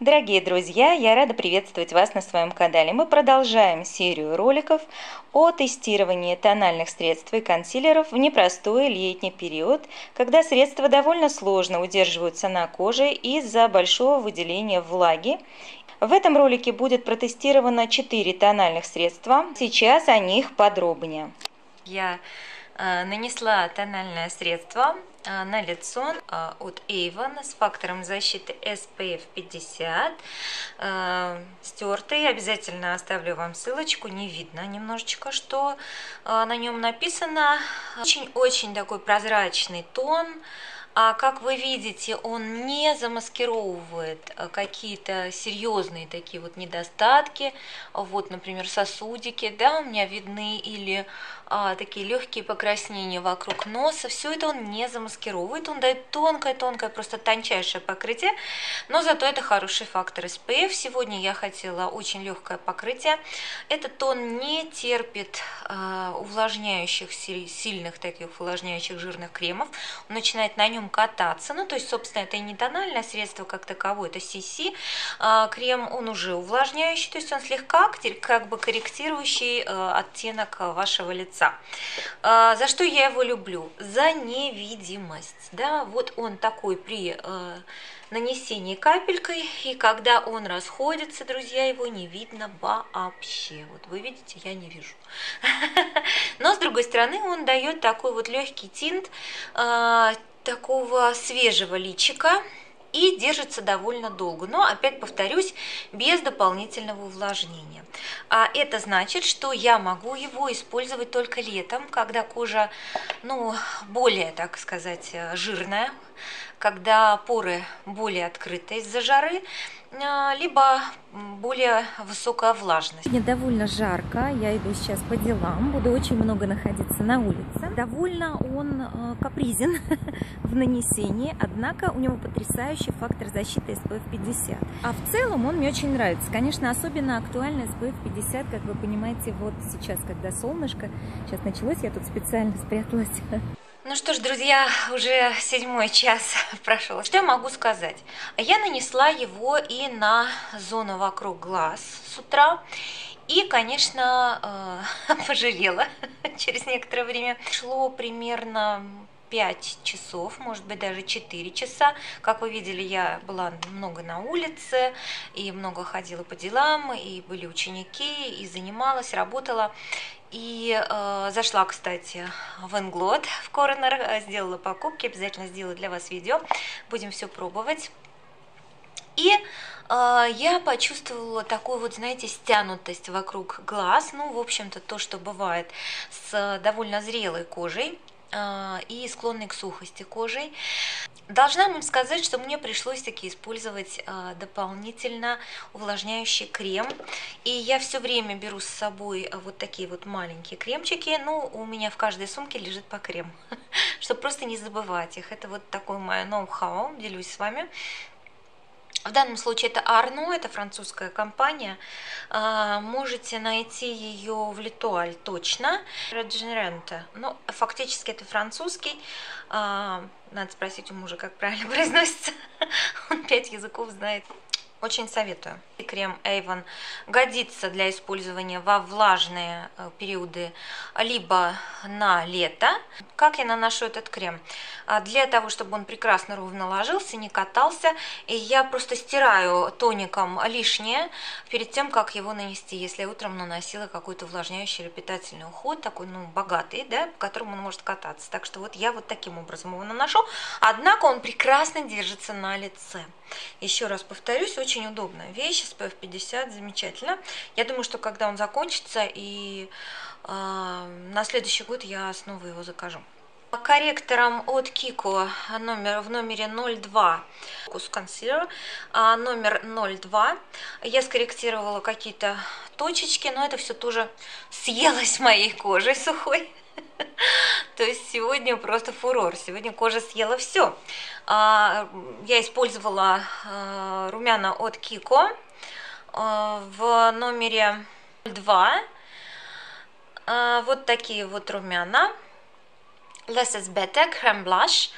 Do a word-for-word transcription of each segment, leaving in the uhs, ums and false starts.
Дорогие друзья, я рада приветствовать вас на своем канале. Мы продолжаем серию роликов о тестировании тональных средств и консилеров в непростой летний период, когда средства довольно сложно удерживаются на коже из-за большого выделения влаги. В этом ролике будет протестировано четыре тональных средства. Сейчас о них подробнее. Я э, нанесла тональное средство на лицо от Avon с фактором защиты эс пэ эф пятьдесят, стертый, обязательно оставлю вам ссылочку, не видно немножечко, что на нем написано. Очень-очень такой прозрачный тон, а как вы видите, он не замаскировывает какие-то серьезные такие вот недостатки, вот, например, сосудики, да, у меня видны, или а, такие легкие покраснения вокруг носа, все это он не замаскирует. Он дает тонкое-тонкое, просто тончайшее покрытие, но зато это хороший фактор эс пэ эф. Сегодня я хотела очень легкое покрытие. Этот тон не терпит э, увлажняющих, сильных таких увлажняющих жирных кремов. Он начинает на нем кататься. Ну, то есть, собственно, это и не тональное средство как таковое, это си си. Э, крем, он уже увлажняющий, то есть он слегка как бы корректирующий э, оттенок вашего лица. Э, за что я его люблю? За невидимость. Да, вот он такой при э, нанесении капелькой, и когда он расходится, друзья, его не видно вообще. Вот вы видите, я не вижу. Но с другой стороны, он дает такой вот легкий тинт э, такого свежего личика и держится довольно долго, но, опять повторюсь, без дополнительного увлажнения. А это значит, что я могу его использовать только летом, когда кожа, ну, более, так сказать, жирная, когда поры более открыты из-за жары, либо более высокая влажность. Мне довольно жарко, я иду сейчас по делам, буду очень много находиться на улице. Довольно он капризен в нанесении, однако у него потрясающий фактор защиты эс пэ эф пятьдесят. А в целом он мне очень нравится. Конечно, особенно актуально эс пэ эф пятьдесят, как вы понимаете, вот сейчас, когда солнышко, сейчас началось, я тут специально спряталась. Ну что ж, друзья, уже седьмой час прошел. Что я могу сказать? Я нанесла его и на зону вокруг глаз с утра. И, конечно, пожалела через некоторое время. Шло примерно пять часов, может быть, даже четыре часа. Как вы видели, я была много на улице, и много ходила по делам, и были ученики, и занималась, работала. И э, зашла, кстати, в Inglot, в Коронер, сделала покупки, обязательно сделаю для вас видео, будем все пробовать. И э, я почувствовала такую вот, знаете, стянутость вокруг глаз, ну, в общем-то, то, что бывает с довольно зрелой кожей и склонны к сухости кожей. Должна вам сказать, что мне пришлось таки использовать дополнительно увлажняющий крем. И я все время беру с собой вот такие вот маленькие кремчики. Ну, у меня в каждой сумке лежит по крему, чтобы просто не забывать их. Это вот такое мое ноу-хау, делюсь с вами. В данном случае это Arno, это французская компания, можете найти ее в Литуаль точно, Regenerante, но фактически это французский, надо спросить у мужа, как правильно произносится, он пять языков знает. Очень советую. Крем Avon годится для использования во влажные периоды, либо на лето. Как я наношу этот крем? Для того, чтобы он прекрасно ровно ложился, не катался, и я просто стираю тоником лишнее перед тем, как его нанести. Если я утром наносила какой-то увлажняющий или питательный уход, такой, ну, богатый, да, по которому он может кататься. Так что вот я вот таким образом его наношу. Однако он прекрасно держится на лице. Еще раз повторюсь, очень удобная вещь, эс пэ эф пятьдесят, замечательно. Я думаю, что когда он закончится, и э, на следующий год я снова его закажу. Корректором от KIKO номер, в номере ноль два, Focus Concealer номер ноль два, я скорректировала какие-то точечки, но это все тоже съелось моей кожей сухой. То есть сегодня просто фурор, сегодня кожа съела все. Я использовала румяна от KIKO в номере два. Вот такие вот румяна. Less is better, crème blush.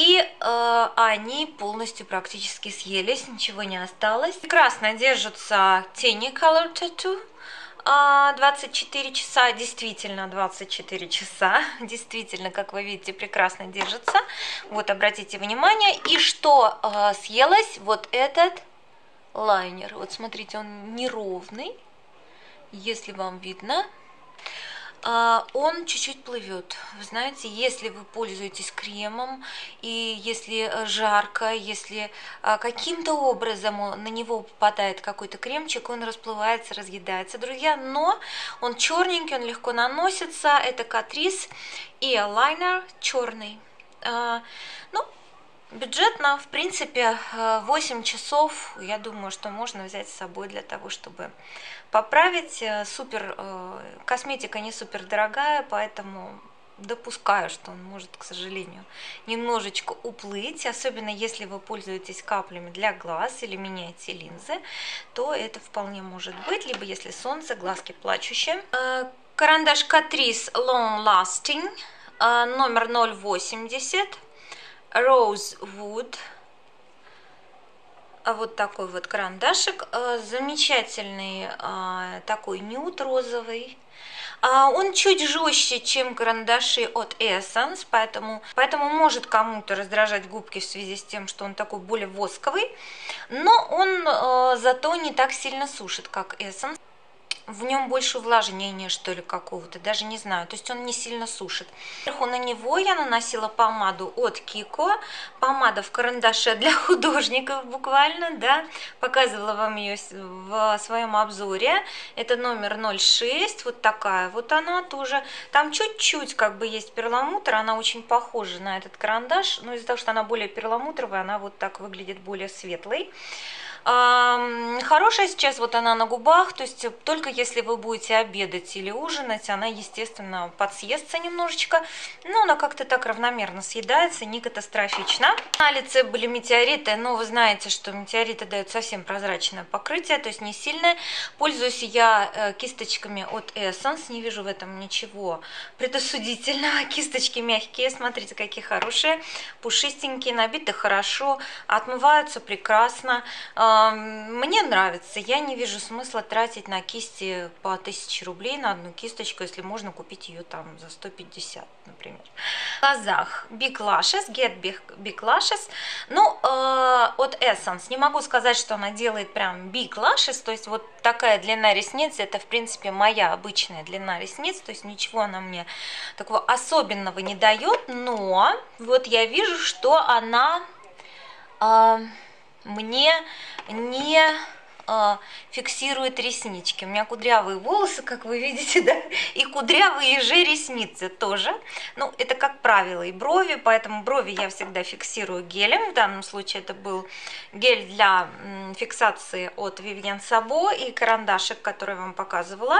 И э, они полностью практически съелись, ничего не осталось. Прекрасно держатся тени color tattoo. двадцать четыре часа, действительно двадцать четыре часа, действительно, как вы видите, прекрасно держится. Вот, обратите внимание. И что э, съелось? Вот этот лайнер. Вот, смотрите, он неровный, если вам видно. Э, он чуть-чуть плывет. Вы знаете, если вы пользуетесь кремом, и если жарко, если э, каким-то образом на него попадает какой-то кремчик, он расплывается, разъедается, друзья. Но он черненький, он легко наносится. Это Catrice Air Liner черный. Э, ну, бюджетно, в принципе, восемь часов, я думаю, что можно взять с собой для того, чтобы поправить. Супер, косметика не супер дорогая, поэтому допускаю, что он может, к сожалению, немножечко уплыть, особенно если вы пользуетесь каплями для глаз или меняете линзы, то это вполне может быть, либо если солнце, глазки плачущие. Карандаш Catrice Long Lasting, номер ноль восемьдесят. Rosewood, вот такой вот карандашик, замечательный такой нюд розовый. Он чуть жестче, чем карандаши от Essence, поэтому, поэтому может кому-то раздражать губки в связи с тем, что он такой более восковый, но он зато не так сильно сушит, как Essence. В нем больше увлажнения, что ли, какого-то, даже не знаю. То есть он не сильно сушит. Сверху на него я наносила помаду от КИКО. Помада в карандаше для художников буквально, да. Показывала вам ее в своем обзоре. Это номер ноль шесть, вот такая вот она тоже. Там чуть-чуть как бы есть перламутр, она очень похожа на этот карандаш. Но из-за того, что она более перламутровая, она вот так выглядит более светлой. Хорошая сейчас вот она на губах, то есть только если вы будете обедать или ужинать, она, естественно, подсъестся немножечко, но она как-то так равномерно съедается, не катастрофично. На лице были метеориты, но вы знаете, что метеориты дают совсем прозрачное покрытие, то есть не сильное. Пользуюсь я кисточками от Essence, не вижу в этом ничего предосудительного. Кисточки мягкие, смотрите, какие хорошие, пушистенькие, набиты хорошо, отмываются прекрасно. Мне нравится, я не вижу смысла тратить на кисти по тысяче рублей на одну кисточку, если можно купить ее там за сто пятьдесят, например. В глазах Big Lashes, Get Big Lashes, ну, э, от Essence, не могу сказать, что она делает прям Big Lashes, то есть вот такая длина ресниц, это в принципе моя обычная длина ресниц, то есть ничего она мне такого особенного не дает, но вот я вижу, что она... Э, мне не э, фиксирует реснички. У меня кудрявые волосы, как вы видите, да, и кудрявые же ресницы тоже. Ну, это как правило и брови, поэтому брови я всегда фиксирую гелем. В данном случае это был гель для м, фиксации от Vivienne Sabo и карандашик, который я вам показывала,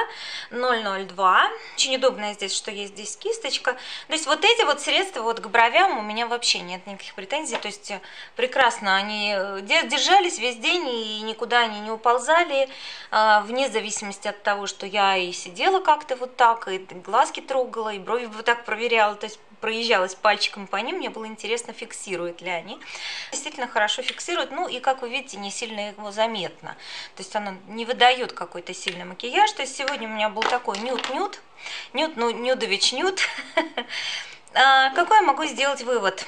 ноль ноль два. Очень удобно здесь, что есть здесь кисточка. То есть вот эти вот средства вот к бровям у меня вообще нет никаких претензий. То есть прекрасно они держались весь день и никуда они не уползали, вне зависимости от того, что я и сидела как-то вот так, и глазки трогала, и брови вот так проверяла, то есть проезжалась пальчиком по ним, мне было интересно, фиксируют ли они. Действительно хорошо фиксируют, ну и, как вы видите, не сильно его заметно, то есть она не выдает какой-то сильный макияж, то есть сегодня у меня был такой нюд-нюд, нюд, ну, нюдович-нюд. Какой я могу сделать вывод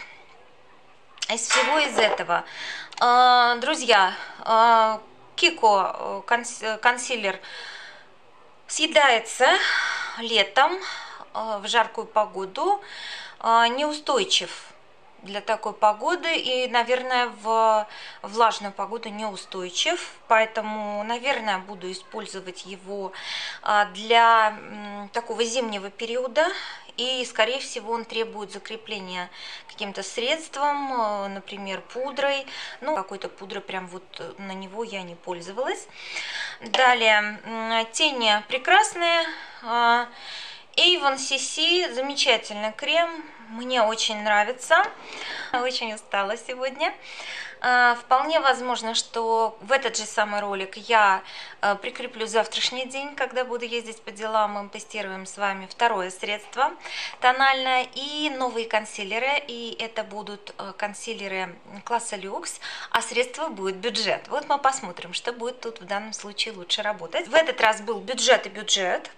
из всего из этого? Друзья, КИКО консилер съедается летом в жаркую погоду, неустойчив для такой погоды и, наверное, в влажную погоду неустойчив, поэтому, наверное, буду использовать его для такого зимнего периода. И, скорее всего, он требует закрепления каким-то средством, например, пудрой. Ну, какой-то пудрой прям вот на него я не пользовалась. Далее, тени прекрасные. Avon си си, замечательный крем, мне очень нравится. Очень устала сегодня. Вполне возможно, что в этот же самый ролик я прикреплю завтрашний день, когда буду ездить по делам. Мы тестируем с вами второе средство тональное и новые консилеры. И это будут консилеры класса люкс, а средство будет бюджет. Вот мы посмотрим, что будет тут в данном случае лучше работать. В этот раз был бюджет и бюджет.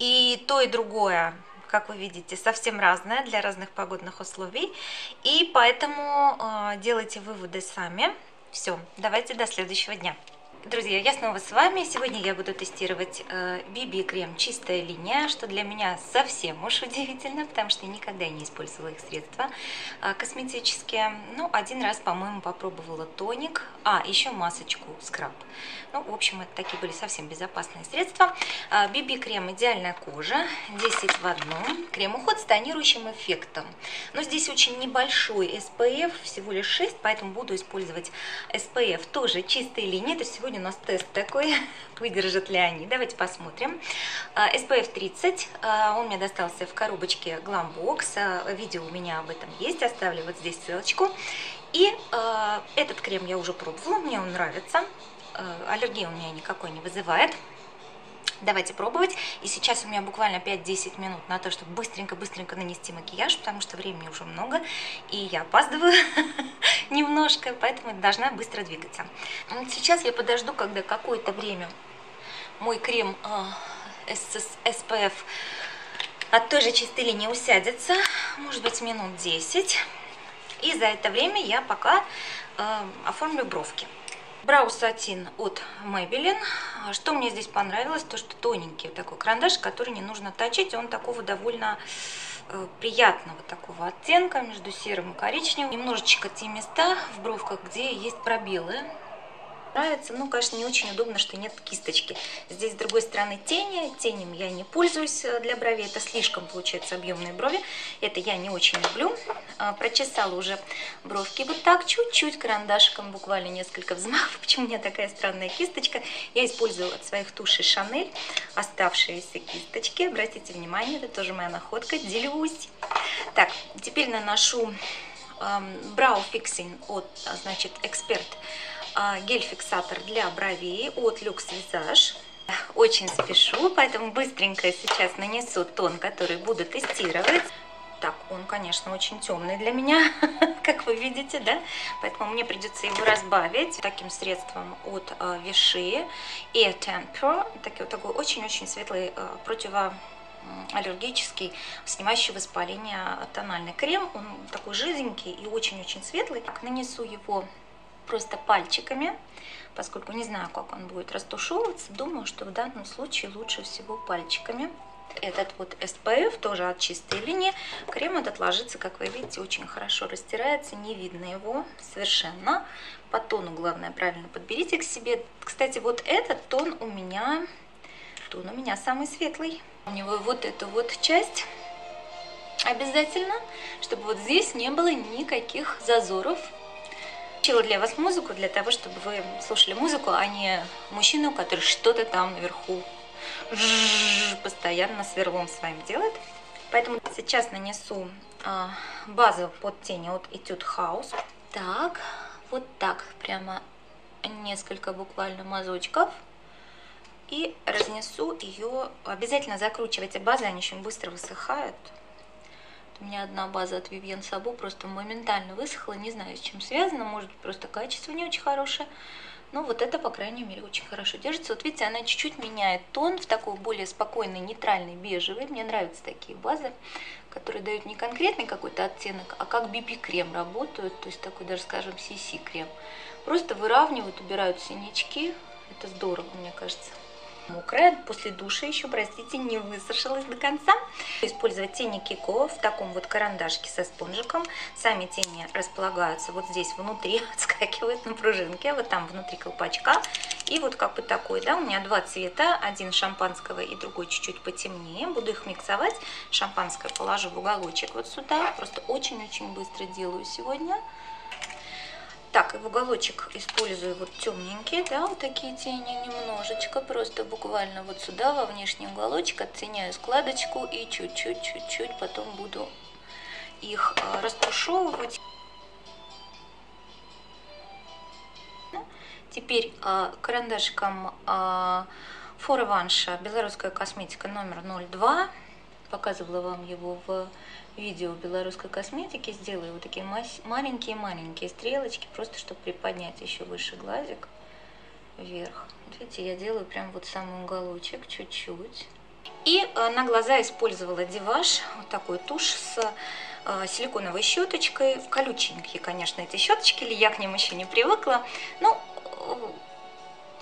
И то, и другое, как вы видите, совсем разное для разных погодных условий. И поэтому э, делайте выводы сами. Все, давайте до следующего дня. Друзья, я снова с вами. Сегодня я буду тестировать э, би би-крем «Чистая линия», что для меня совсем уж удивительно, потому что я никогда не использовала их средства э, косметические. Ну, один раз, по-моему, попробовала тоник, а еще масочку скраб. Ну, в общем, это такие были совсем безопасные средства. Э, би би-крем «Идеальная кожа», десять в одном, крем-уход с тонирующим эффектом. Но здесь очень небольшой эс пэ эф, всего лишь шесть, поэтому буду использовать эс пэ эф тоже «Чистая линия», то есть сегодня у нас тест такой, выдержат ли они. Давайте посмотрим. эс пэ эф тридцать, он мне достался в коробочке Glambox, видео у меня об этом есть, оставлю вот здесь ссылочку. И э, этот крем я уже пробовала, мне он нравится, аллергии у меня никакой не вызывает. Давайте пробовать. И сейчас у меня буквально пять-десять минут на то, чтобы быстренько-быстренько нанести макияж, потому что времени уже много, и я опаздываю немножко, поэтому должна быстро двигаться. Сейчас я подожду, когда какое-то время мой крем эс пэ эф от той же «Чистой линии» усядется, может быть, минут десять. И за это время я пока оформлю бровки. Брауз-сатин от Maybelline. Что мне здесь понравилось, то что тоненький такой карандаш, который не нужно точить. Он такого довольно э, приятного такого оттенка между серым и коричневым. Немножечко те места в бровках, где есть пробелы. Нравится. Ну, конечно, не очень удобно, что нет кисточки. Здесь, с другой стороны, тени. Тенями я не пользуюсь для брови. Это слишком, получается, объемные брови. Это я не очень люблю. Прочесала уже бровки вот так, чуть-чуть, карандашиком, буквально несколько взмахов. Почему у меня такая странная кисточка? Я использовала от своих тушей Шанель оставшиеся кисточки. Обратите внимание, это тоже моя находка. Делюсь. Так, теперь наношу Brow Fixing от, значит, Expert. Гель-фиксатор для бровей от Lux Visage. Очень спешу, поэтому быстренько сейчас нанесу тон, который буду тестировать. Так, он, конечно, очень темный для меня, как вы видите, да? Поэтому мне придется его разбавить таким средством от Vichy Aera Teint Pure. Такой очень-очень светлый противоаллергический, снимающий воспаление тональный крем. Он такой жиденький и очень-очень светлый. Так, нанесу его просто пальчиками, поскольку не знаю, как он будет растушевываться. Думаю, что в данном случае лучше всего пальчиками. Этот вот эс пэ эф тоже от «Чистой линии». Крем этот ложится, как вы видите, очень хорошо растирается. Не видно его совершенно. По тону, главное, правильно подберите к себе. Кстати, вот этот тон у меня, тон у меня самый светлый. У него вот эту вот часть. Обязательно, чтобы вот здесь не было никаких зазоров. Включила для вас музыку, для того, чтобы вы слушали музыку, а не мужчину, который что-то там наверху постоянно сверлом своим делает. Поэтому сейчас нанесу базу под тени от Etude House. Так, вот так, прямо несколько буквально мазочков. И разнесу ее. Обязательно закручивайте базы, они очень быстро высыхают. У меня одна база от Vivienne Sabo просто моментально высохла, не знаю, с чем связано, может быть, просто качество не очень хорошее, но вот это, по крайней мере, очень хорошо держится. Вот видите, она чуть-чуть меняет тон в такой более спокойный, нейтральный, бежевый. Мне нравятся такие базы, которые дают не конкретный какой-то оттенок, а как би би-крем работают, то есть такой даже, скажем, си си-крем. Просто выравнивают, убирают синячки, это здорово, мне кажется. Мокрая, после душа еще, простите, не высушилась до конца. Использовать тени КИКО в таком вот карандашке со спонжиком. Сами тени располагаются вот здесь внутри, отскакивают на пружинке, вот там внутри колпачка. И вот как бы такой, да, у меня два цвета, один шампанского и другой чуть-чуть потемнее. Буду их миксовать. Шампанское положу в уголочек вот сюда, просто очень-очень быстро делаю сегодня. Так, и в уголочек использую вот темненькие, да, вот такие тени немножечко, просто буквально вот сюда, во внешний уголочек, оттеняю складочку и чуть-чуть-чуть-чуть потом буду их растушевывать. Теперь э, карандашиком э, Фореванша, белорусская косметика номер ноль два. Показывала вам его в видео белорусской косметики. Сделаю вот такие маленькие-маленькие стрелочки, просто чтобы приподнять еще выше глазик вверх. Видите, я делаю прям вот самый уголочек, чуть-чуть. И на глаза использовала Диваж, вот такую тушь с силиконовой щеточкой. В колюченькие, конечно, эти щеточки, или я к ним еще не привыкла. Но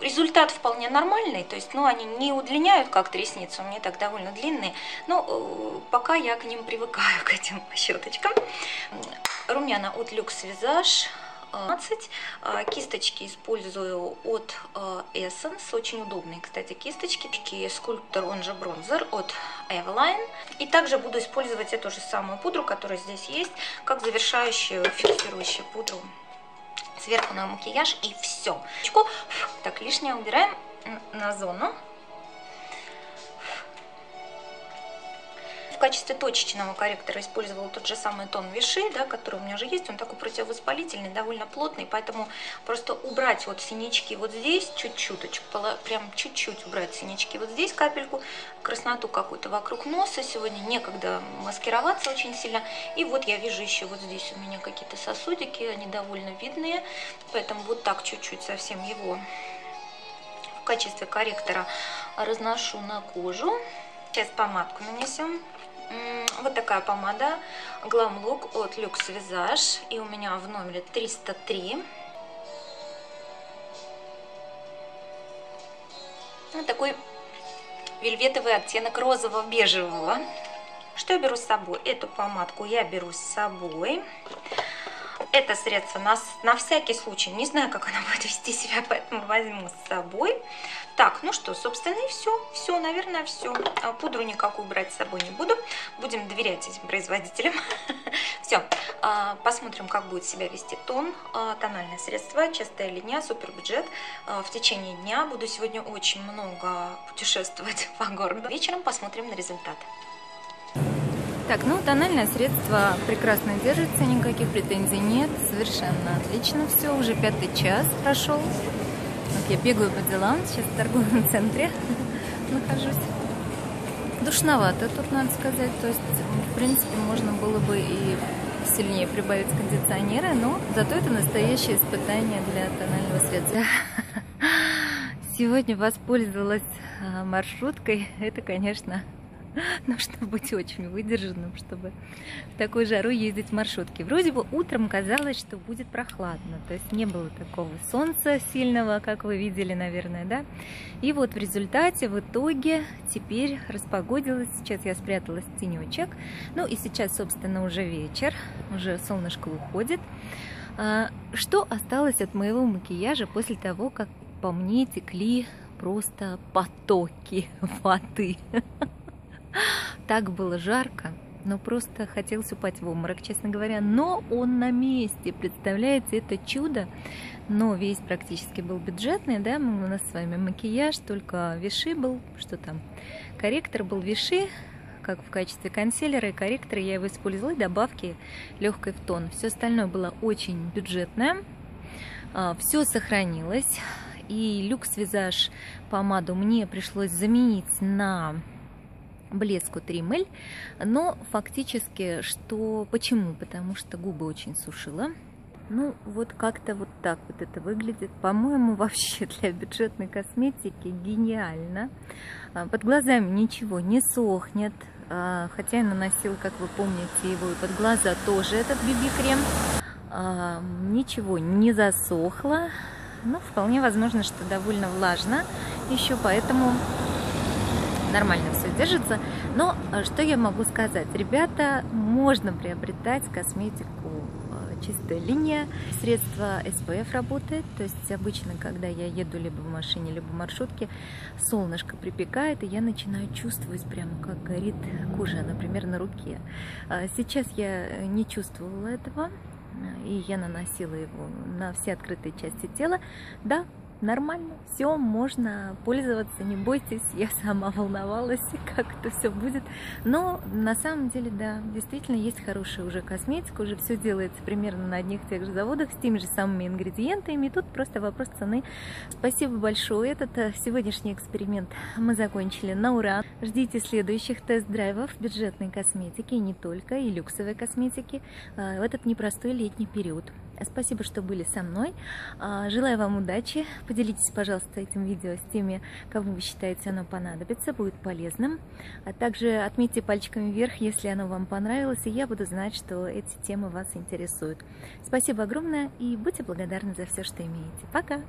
результат вполне нормальный, то есть, ну, они не удлиняют как-то ресницы, у меня так довольно длинные, но пока я к ним привыкаю, к этим щеточкам. Румяна от Lux Visage. Кисточки использую от Essence, очень удобные, кстати, кисточки. Скульптор, он же бронзер, от Eveline. И также буду использовать эту же самую пудру, которая здесь есть, как завершающую фиксирующую пудру сверху на макияж, и все. Так, лишнее убираем на зону. В качестве точечного корректора использовала тот же самый тон Vichy, да, который у меня же есть. Он такой противовоспалительный, довольно плотный, поэтому просто убрать вот синячки вот здесь, чуть-чуточку, прям чуть-чуть убрать синячки вот здесь, капельку, красноту какую-то вокруг носа. Сегодня некогда маскироваться очень сильно. И вот я вижу еще вот здесь у меня какие-то сосудики, они довольно видные, поэтому вот так чуть-чуть совсем его в качестве корректора разношу на кожу. Сейчас помадку нанесем. Вот такая помада Glam Look от Lux Visage, и у меня в номере триста три. Вот такой вельветовый оттенок розово-бежевого. Что я беру с собой? Эту помадку я беру с собой. Это средство на, на всякий случай. Не знаю, как она будет вести себя, поэтому возьму с собой. Так, ну что, собственно, и все. Все, наверное, все. Пудру никакую брать с собой не буду. Будем доверять этим производителям. Все, посмотрим, как будет себя вести тон. Тональное средство, чистая линия, супербюджет. В течение дня буду сегодня очень много путешествовать по городу. Вечером посмотрим на результат. Так, ну, тональное средство прекрасно держится, никаких претензий нет, совершенно отлично все, уже пятый час прошел. Вот я бегаю по делам, сейчас в торговом центре нахожусь. Душновато тут, надо сказать, то есть, в принципе, можно было бы и сильнее прибавить кондиционера, но зато это настоящее испытание для тонального средства. Сегодня воспользовалась маршруткой, это, конечно... Нужно быть очень выдержанным, чтобы в такую жару ездить в маршрутке. Вроде бы утром казалось, что будет прохладно. То есть не было такого солнца сильного, как вы видели, наверное, да? И вот в результате, в итоге, теперь распогодилось. Сейчас я спряталась в тенечек. Ну и сейчас, собственно, уже вечер. Уже солнышко уходит. Что осталось от моего макияжа после того, как по мне текли просто потоки воды? Так было жарко, но просто хотелось упасть в обморок, честно говоря. Но он на месте, представляете, это чудо. Но весь практически был бюджетный, да, у нас с вами макияж, только Vichy был, что там, корректор был Vichy, как в качестве консилера и корректора я его использовала, и добавки легкой в тон. Все остальное было очень бюджетное, все сохранилось. И Lux Visage помаду мне пришлось заменить на... блеску три эм эль, но фактически, что... Почему? Потому что губы очень сушила. Ну, вот как-то вот так вот это выглядит. По-моему, вообще для бюджетной косметики гениально. Под глазами ничего не сохнет, хотя я наносила, как вы помните, его и под глаза тоже этот би би-крем. Ничего не засохло, но вполне возможно, что довольно влажно еще, поэтому... Нормально все держится, но что я могу сказать? Ребята, можно приобретать косметику «Чистая линия». Средство эс пи эф работает, то есть обычно, когда я еду либо в машине, либо в маршрутке, солнышко припекает, и я начинаю чувствовать прямо, как горит кожа, например, на руке. Сейчас я не чувствовала этого, и я наносила его на все открытые части тела. Да, нормально, все можно пользоваться, не бойтесь, я сама волновалась, как это все будет. Но на самом деле, да, действительно есть хорошая уже косметика, уже все делается примерно на одних и тех же заводах, с теми же самыми ингредиентами, и тут просто вопрос цены. Спасибо большое, этот сегодняшний эксперимент мы закончили на ура. Ждите следующих тест-драйвов бюджетной косметики, не только, и люксовой косметики в этот непростой летний период. Спасибо, что были со мной. Желаю вам удачи. Поделитесь, пожалуйста, этим видео с теми, кому вы считаете, оно понадобится, будет полезным. А также отметьте пальчиками вверх, если оно вам понравилось, и я буду знать, что эти темы вас интересуют. Спасибо огромное и будьте благодарны за все, что имеете. Пока!